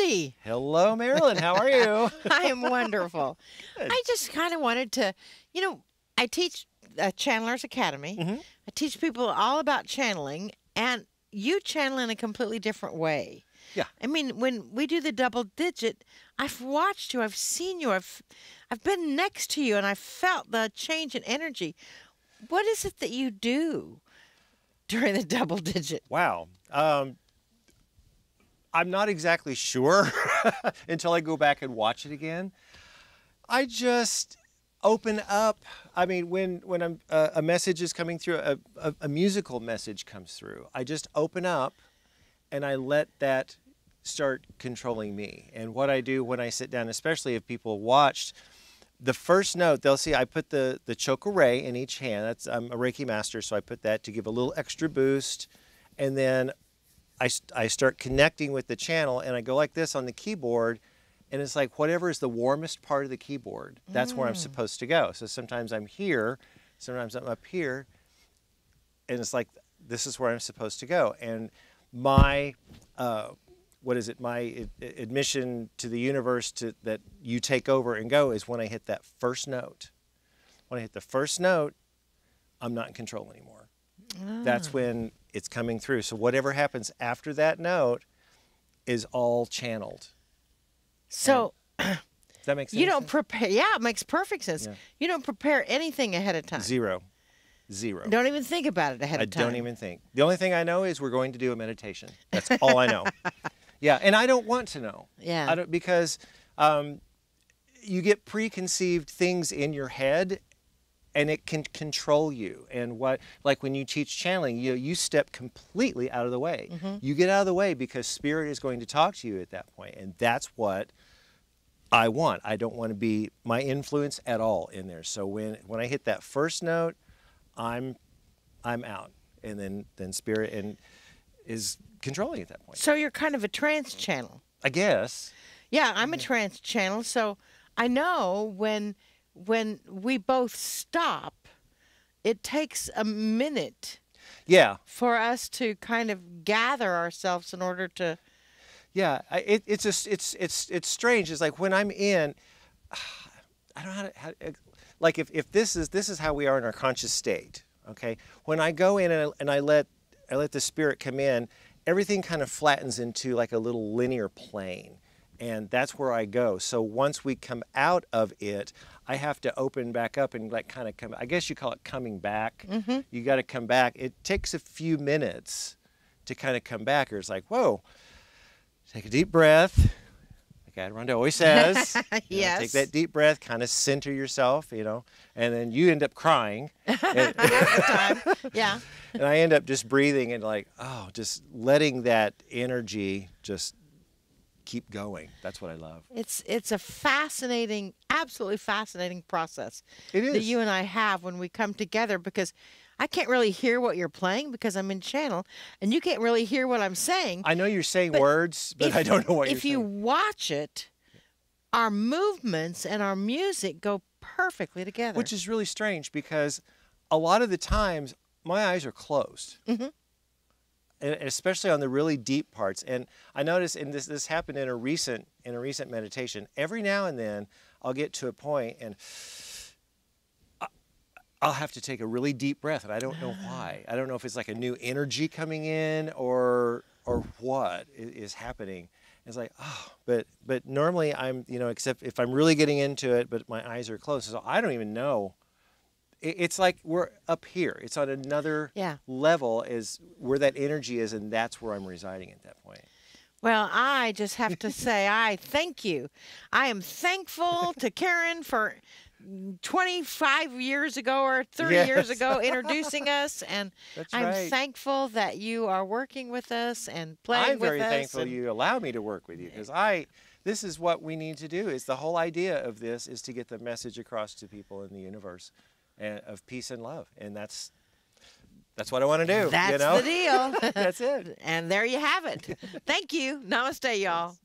Wendy. Hello, Marilyn. How are you? I am wonderful. Good. I just kind of wanted to, you know, I teach Channeler's Academy. Mm-hmm. I teach people all about channeling, and you channel in a completely different way. Yeah. I mean, when we do the double digit, I've watched you, I've seen you, I've been next to you, and I felt the change in energy. What is it that you do during the double digit? Wow. I'm not exactly sure until I go back and watch it again. I just open up. I mean, when I'm, a message is coming through, a musical message comes through, I just open up and I let that start controlling me. And what I do when I sit down, especially if people watched, the first note, they'll see I put the chakra ray in each hand. That's, I'm a Reiki master, so I put that to give a little extra boost. And then I start connecting with the channel, and I go like this on the keyboard, and it's like whatever is the warmest part of the keyboard, that's where I'm supposed to go. So sometimes I'm here, sometimes I'm up here, and it's like this is where I'm supposed to go. And my, what is it, my admission to the universe that you take over and go is when I hit that first note. When I hit the first note, I'm not in control anymore. Ah. That's when it's coming through. So whatever happens after that note is all channeled. So does that make sense? You don't prepare. Yeah, it makes perfect sense. Yeah. You don't prepare anything ahead of time. Zero. Don't even think about it ahead of time. I don't even think. The only thing I know is we're going to do a meditation. That's all I know. Yeah, and I don't want to know. Yeah. I don't, because you get preconceived things in your head, and it can control you. And what, like when you teach channeling, you step completely out of the way. Mm-hmm. You get out of the way because spirit is going to talk to you at that point, and that's what I want. I don't want to be my influence at all in there. So when I hit that first note, I'm out, and then spirit is controlling at that point. So you're kind of a trance channel, I guess. Yeah, I'm a trance channel, so I know when we both stop, it takes a minute. Yeah. For us to kind of gather ourselves in order to. Yeah, it's strange. It's like when I'm in, I don't know how to like if this is how we are in our conscious state. Okay, when I go in and I let the spirit come in, everything kind of flattens into like a little linear plane, and that's where I go. So once we come out of it, I have to open back up and like kind of come, I guess you call it coming back. Mm-hmm. You got to come back. It takes a few minutes to kind of come back, or it's like, whoa, take a deep breath. Like Adironnda always says, yes. Take that deep breath, kind of center yourself, you know, and then you end up crying. Yeah. And I end up just breathing and like, oh, just letting that energy just keep going. That's what I love. It's a fascinating, absolutely fascinating process it is. That you and I have when we come together, because I can't really hear what you're playing because I'm in channel, and you can't really hear what I'm saying. I know you're saying words, but I don't know what you're saying. If you watch it, our movements and our music go perfectly together. Which is really strange because a lot of the times my eyes are closed, mm-hmm. and especially on the really deep parts. And I noticed, and this happened in a recent meditation. Every now and then I'll get to a point and I'll have to take a really deep breath, and I don't know why. I don't know if it's like a new energy coming in or what is happening. It's like, oh, but normally I'm, you know, except if I'm really getting into it, but my eyes are closed, so I don't even know. It's like we're up here. It's on another level is where that energy is, and that's where I'm residing at that point. Well, I just have to say I thank you. I am thankful to Karen for 25 years ago or 30 years ago introducing us, and I'm thankful that you are working with us and playing with us. I'm very thankful you allow me to work with you, because this is what we need to do. Is the whole idea of this is to get the message across to people in the universe of peace and love, and that's what I want to do. That's the deal. That's it. And there you have it. Thank you. Namaste, y'all.